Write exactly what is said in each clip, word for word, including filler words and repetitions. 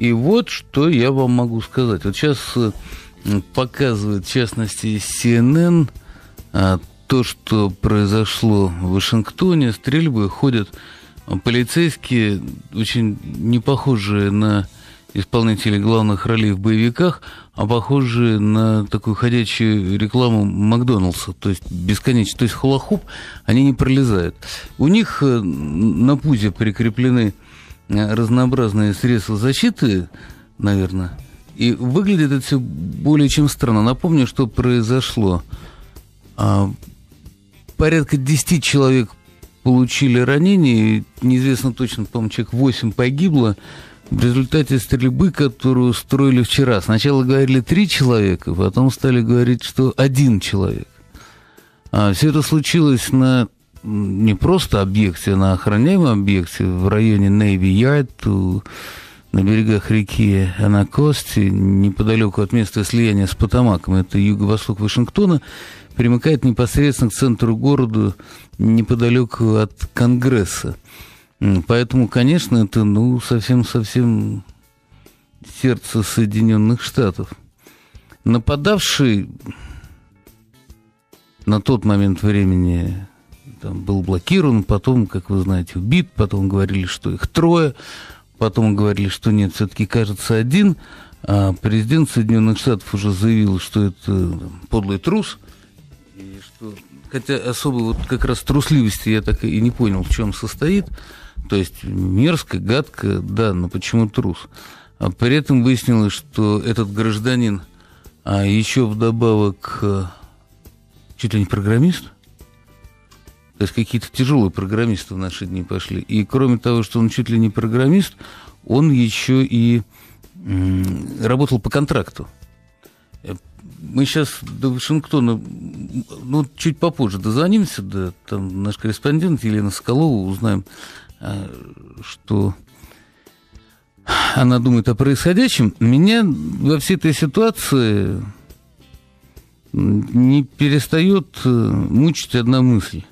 И вот что я вам могу сказать. Вот сейчас показывает, в частности, си эн эн то, что произошло в Вашингтоне. Стрельбы, ходят полицейские, очень не похожие на исполнителей главных ролей в боевиках, а похожие на такую ходячую рекламу Макдональдса. То есть бесконечно. То есть хула-хуп, они не пролезают. У них на пузе прикреплены разнообразные средства защиты, наверное, и выглядит это все более чем странно. Напомню, что произошло. Порядка десяти человек получили ранения, неизвестно точно, по-моему, человек восемь погибло в результате стрельбы, которую устроили вчера. Сначала говорили три человека, потом стали говорить, что один человек. А все это случилось на не просто объекте, а на охраняемом объекте в районе Нави-Ярд, на берегах реки Анакости, неподалеку от места слияния с Потомаком. Это юго-восток Вашингтона, примыкает непосредственно к центру города, неподалеку от Конгресса. Поэтому, конечно, это, ну, совсем-совсем сердце Соединенных Штатов. Нападавший на тот момент времени там был блокирован, потом, как вы знаете, убит, потом говорили, что их трое, потом говорили, что нет, все-таки, кажется, один. А президент Соединенных Штатов уже заявил, что это подлый трус. И что... Хотя особо вот как раз трусливости я так и не понял, в чем состоит. То есть мерзко, гадко, да, но почему трус? А при этом выяснилось, что этот гражданин а еще вдобавок чуть ли не программист. То есть какие-то тяжелые программисты в наши дни пошли. И кроме того, что он чуть ли не программист, он еще и м- работал по контракту. Мы сейчас до Вашингтона, ну, чуть попозже дозвонимся, да, там наш корреспондент Елена Соколова, узнаем, что она думает о происходящем. Меня во всей этой ситуации не перестает мучить одна мысль.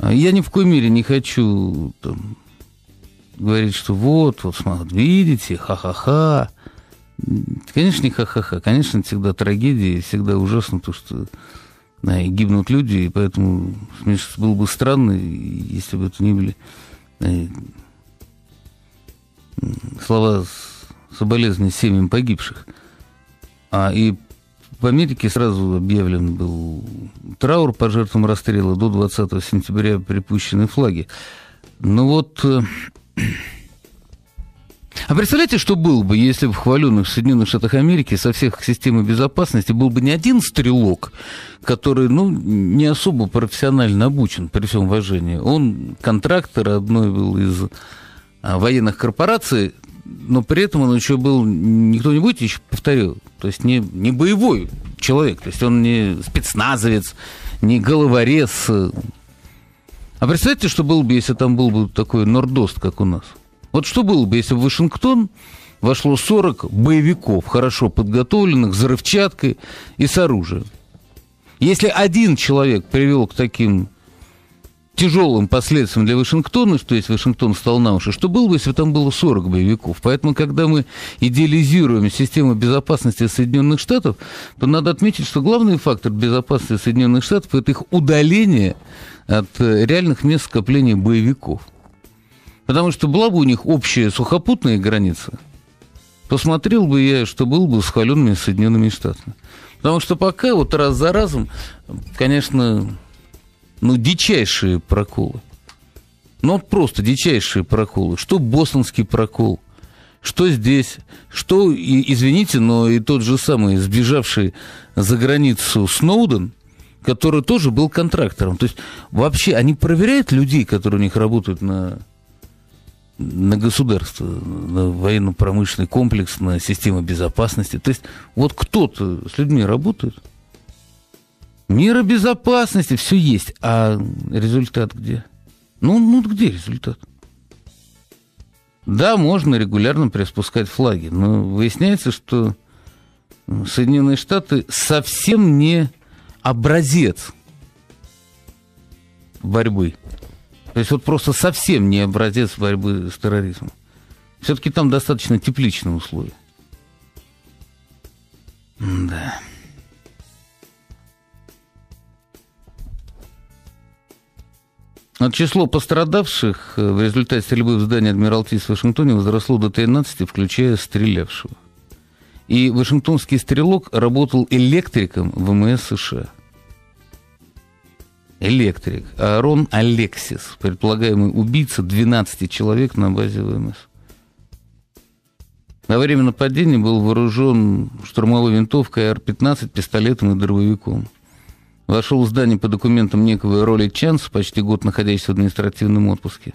Я ни в коей мере не хочу там говорить, что вот, вот, смотрите, видите, ха-ха-ха. Конечно, не ха-ха-ха. Конечно, всегда трагедия, всегда ужасно то, что да, гибнут люди, и поэтому было бы странно, если бы это не были да, слова соболезнования семьям погибших. А и в Америке сразу объявлен был траур по жертвам расстрела, до двадцатого сентября припущены флаги. Ну вот... А представляете, что было бы, если бы в хваленных Соединенных Штатах Америки со всех систем безопасности был бы не один стрелок, который, ну, не особо профессионально обучен, при всем уважении. Он контрактор одной был из военных корпораций, но при этом он еще был не кто-нибудь, еще повторю, то есть не, не боевой человек, то есть он не спецназовец, не головорез. А представьте, что было бы, если там был бы такой Норд-Ост, как у нас. Вот что было бы, если бы в Вашингтон вошло сорок боевиков, хорошо подготовленных, с взрывчаткой и с оружием. Если один человек привел к таким тяжелым последствиям для Вашингтона, что если Вашингтон встал на уши, что было бы, если бы там было сорок боевиков? Поэтому, когда мы идеализируем систему безопасности Соединенных Штатов, то надо отметить, что главный фактор безопасности Соединенных Штатов – это их удаление от реальных мест скопления боевиков. Потому что была бы у них общая сухопутная граница, посмотрел бы я, что было бы с хваленными Соединенными Штатами. Потому что пока вот раз за разом, конечно, ну, дичайшие проколы. Ну, вот просто дичайшие проколы. Что бостонский прокол, что здесь, что, и, извините, но и тот же самый сбежавший за границу Сноуден, который тоже был контрактором. То есть вообще они проверяют людей, которые у них работают на... на государство, на военно-промышленный комплекс, на систему безопасности. То есть вот кто-то с людьми работает. Мера безопасности, все есть. А результат где? Ну, ну где результат? Да, можно регулярно приспускать флаги, но выясняется, что Соединенные Штаты совсем не образец борьбы. То есть вот просто совсем не образец борьбы с терроризмом. Все-таки там достаточно тепличные условия. Да. Число пострадавших в результате стрельбы в здании Адмиралтейства в Вашингтоне возросло до тринадцати, включая стрелявшего. И вашингтонский стрелок работал электриком ВМС США. Электрик. Аарон Алексис, предполагаемый убийца двенадцати человек на базе ВМС. Во время нападения был вооружен штурмовой винтовкой А Р пятнадцать, пистолетом и дробовиком. Вошел в здание по документам некого роли Чанс, почти год находящийся в административном отпуске.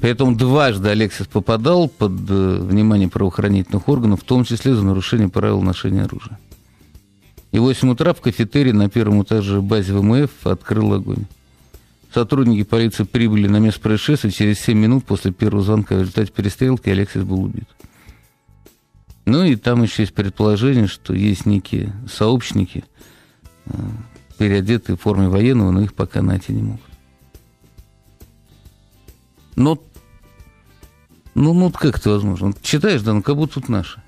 При этом дважды Алексис попадал под внимание правоохранительных органов, в том числе за нарушение правил ношения оружия. И в восемь утра в кафетерии на первом этаже базы ВМФ открыл огонь. Сотрудники полиции прибыли на место происшествия через семь минут после первого звонка. В результате перестрелки Алексис был убит. Ну и там еще есть предположение, что есть некие сообщники, переодетые в форме военного, но их пока найти не могут. Но, ну, ну как это возможно? Читаешь, да, ну как будто тут наши.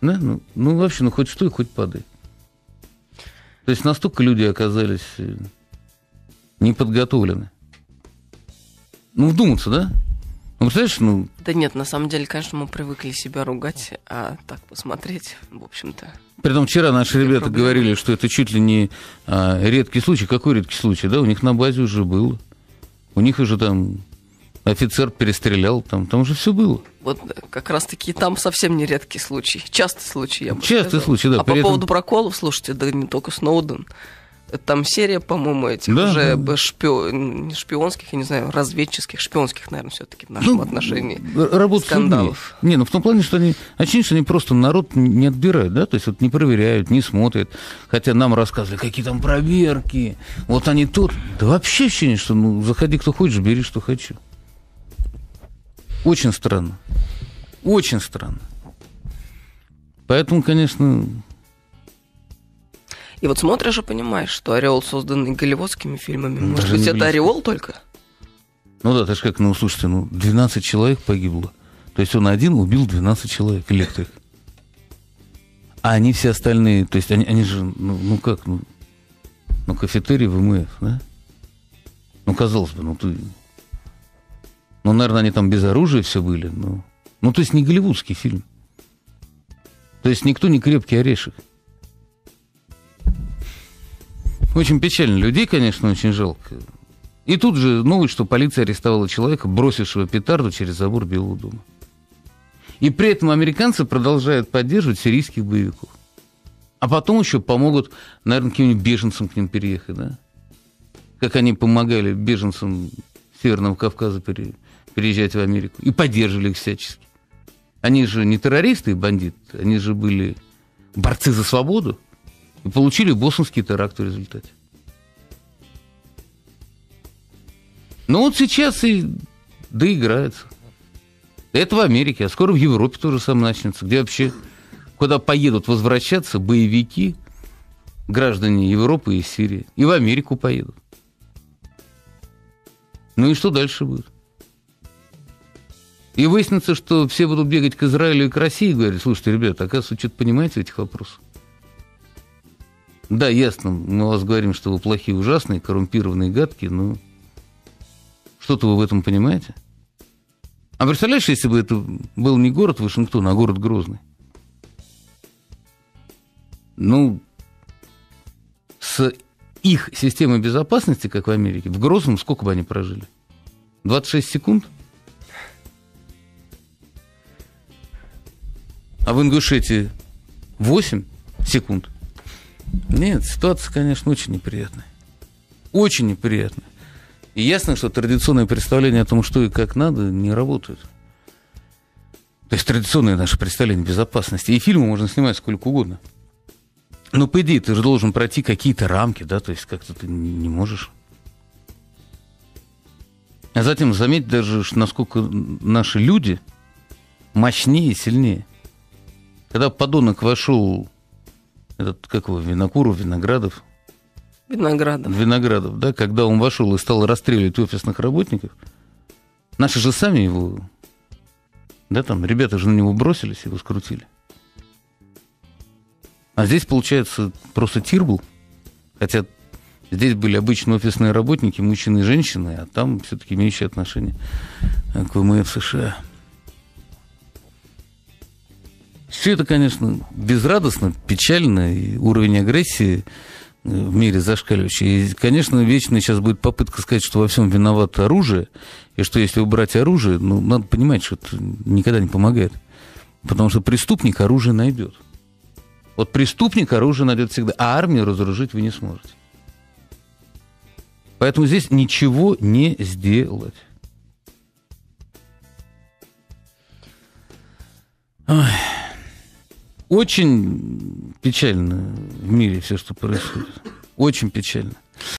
Да? Ну, ну вообще, ну хоть что и хоть падай. То есть настолько люди оказались неподготовлены. Ну, вдуматься, да? Ну, представляешь, ну... Да нет, на самом деле, конечно, мы привыкли себя ругать, а так посмотреть, в общем-то... Притом вчера наши ребята проблемы. Говорили, что это чуть ли не а, редкий случай. Какой редкий случай? Да, у них на базе уже было. У них уже там офицер перестрелял, там, там уже все было. Вот как раз-таки там совсем не редкий случай. Частый случай, я бы Частый сказала. случай, да. А по этом... поводу проколов, слушайте, да не только Сноуден. Там серия, по-моему, этих да, уже да. Шпион, шпионских, я не знаю, разведческих, шпионских, наверное, все-таки в нашем ну, отношении скандалов. Не, ну в том плане, что они очевидно, что они просто народ не отбирают, да, то есть вот не проверяют, не смотрят. Хотя нам рассказывали, какие там проверки, вот они тут. Да вообще ощущение, что ну заходи, кто хочешь, бери, что хочу. Очень странно. Очень странно. Поэтому, конечно... И вот смотришь и понимаешь, что «Ореол», созданный голливудскими фильмами, ну, может быть, это «Ореол» только? Ну да, ты же как, ну, слушайте, ну, двенадцать человек погибло. То есть он один убил двенадцать человек, электрик. А они все остальные, то есть они, они же, ну, ну как, ну, ну кафетерий ВМФ, да? Ну, казалось бы, ну, ты... Ну, наверное, они там без оружия все были, но... Ну, то есть не голливудский фильм. То есть никто не крепкий орешек. Очень печально. Людей, конечно, очень жалко. И тут же новость, что полиция арестовала человека, бросившего петарду через забор Белого дома. И при этом американцы продолжают поддерживать сирийских боевиков. А потом еще помогут, наверное, каким-нибудь беженцам к ним переехать, да? Как они помогали беженцам Северного Кавказа пере... переезжать в Америку. И поддерживали их всячески. Они же не террористы и бандиты, они же были борцы за свободу. И получили бостонский теракт в результате. Ну вот сейчас и доиграется. Это в Америке, а скоро в Европе тоже самое начнется. Где вообще, куда поедут возвращаться боевики, граждане Европы и Сирии. И в Америку поедут. Ну и что дальше будет? И выяснится, что все будут бегать к Израилю и к России и говорить: слушайте, ребята, оказывается, вы что-то понимаете в этих вопросах. Да, ясно, мы вас говорим, что вы плохие, ужасные, коррумпированные, гадкие, но что-то вы в этом понимаете? А представляешь, если бы это был не город Вашингтон, а город Грозный? Ну, с их системой безопасности, как в Америке, в Грозном сколько бы они прожили? двадцать шесть секунд? А в Ингушетии восемь секунд? Нет, ситуация, конечно, очень неприятная. Очень неприятная. И ясно, что традиционное представление о том, что и как надо, не работает. То есть традиционное наше представление безопасности. И фильмы можно снимать сколько угодно. Но, по идее, ты же должен пройти какие-то рамки, да, то есть как-то ты не можешь. А затем заметь даже, насколько наши люди мощнее и сильнее. Когда подонок вошел... Этот, как его, Винокуров, Виноградов? Виноградов. Виноградов, да, когда он вошел и стал расстреливать офисных работников, наши же сами его Да, там ребята же на него бросились, его скрутили. А здесь, получается, просто тир был. Хотя здесь были обычные офисные работники, мужчины и женщины, а там все-таки имеющие отношение к ВМФ США. Все это, конечно, безрадостно, печально, и уровень агрессии в мире зашкаливающий. И, конечно, вечно сейчас будет попытка сказать, что во всем виновато оружие, и что если убрать оружие, ну, надо понимать, что это никогда не помогает. Потому что преступник оружие найдет. Вот преступник оружие найдет всегда, а армию разоружить вы не сможете. Поэтому здесь ничего не сделать. Ой. Очень печально в мире все, что происходит. Очень печально.